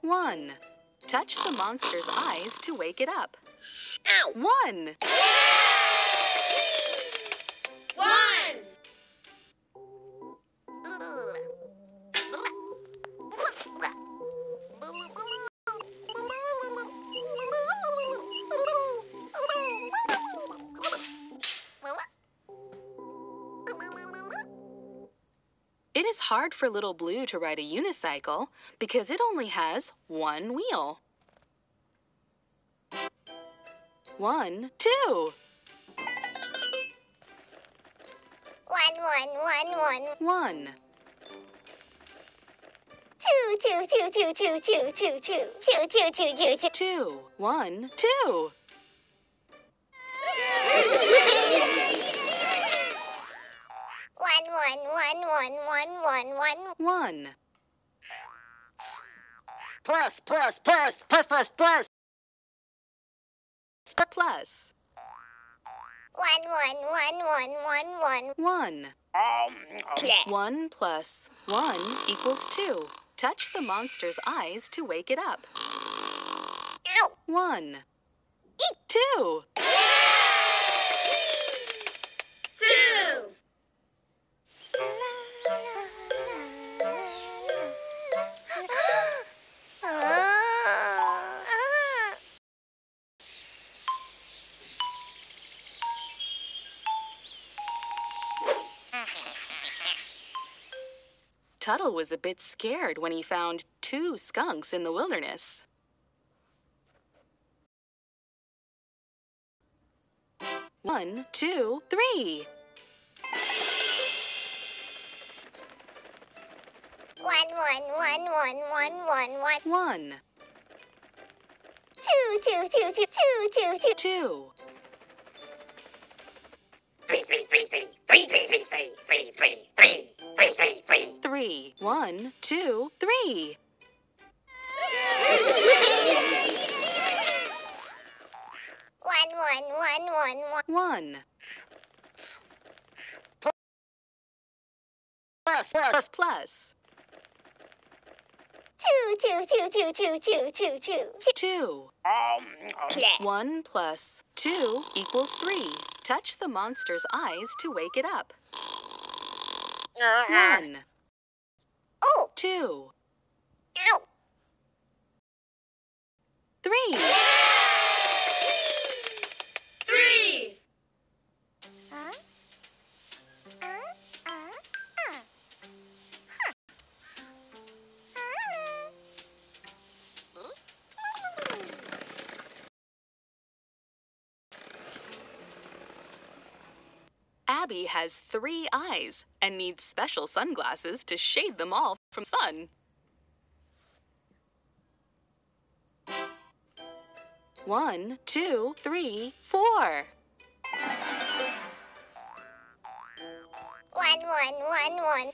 One. Touch the monster's eyes to wake it up. Ow. One. Yay! One. It is hard for Little Blue to ride a unicycle because it only has one wheel. 1, 2. One. Two. 1, 2. One. Plus. One. One plus one equals 2. Touch the monster's eyes to wake it up. Ow. 1, 2. Tuttle was a bit scared when he found 2 skunks in the wilderness. One, two, three. One. Two. Three. 1, 2, 3. One. Plus. Two. 1 plus 2 equals 3. Touch the monster's eyes to wake it up. 1. Oh. 2. Ow. 3. Abby has 3 eyes and needs special sunglasses to shade them all from sun. 1, 2, 3, 4.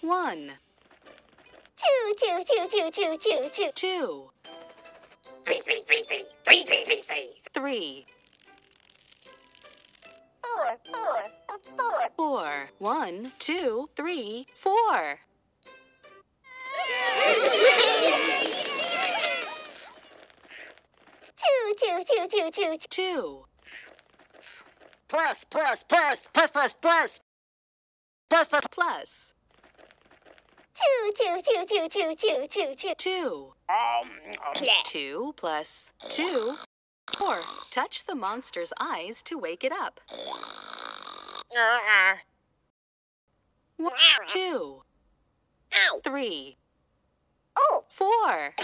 One. Two. Three. 4. 1, 2, 3, 4. Two. Plus. 2. 2 plus 2, 4. Touch the monster's eyes to wake it up. 2. Ow. 3. Oh. 4.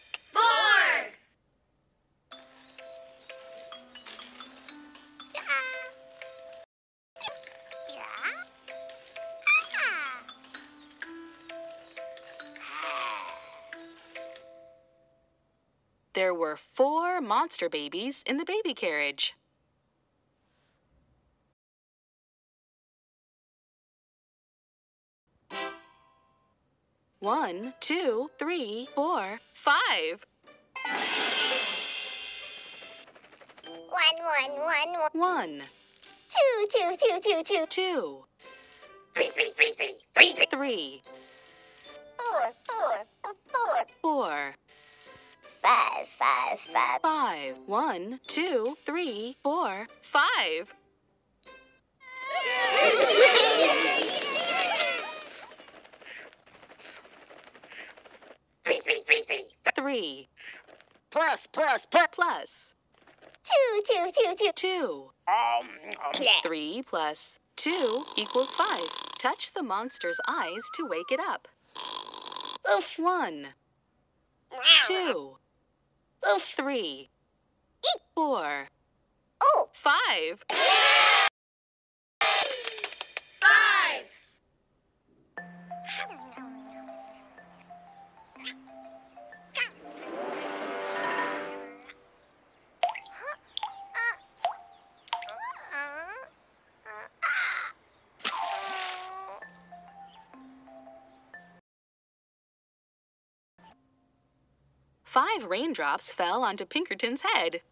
Yeah. 4. There were 4 monster babies in the baby carriage. One, two, three, four, 5. One. Two. Three. Four. Five. 1, 2, 3, 4, 5. Three. Plus. 2. 3 plus 2 equals 5. Touch the monster's eyes to wake it up. Oof. 1. 2. Oof. 3. Eep. 4. Oh. 5. Yeah! 5. Five raindrops fell onto Pinkerton's head.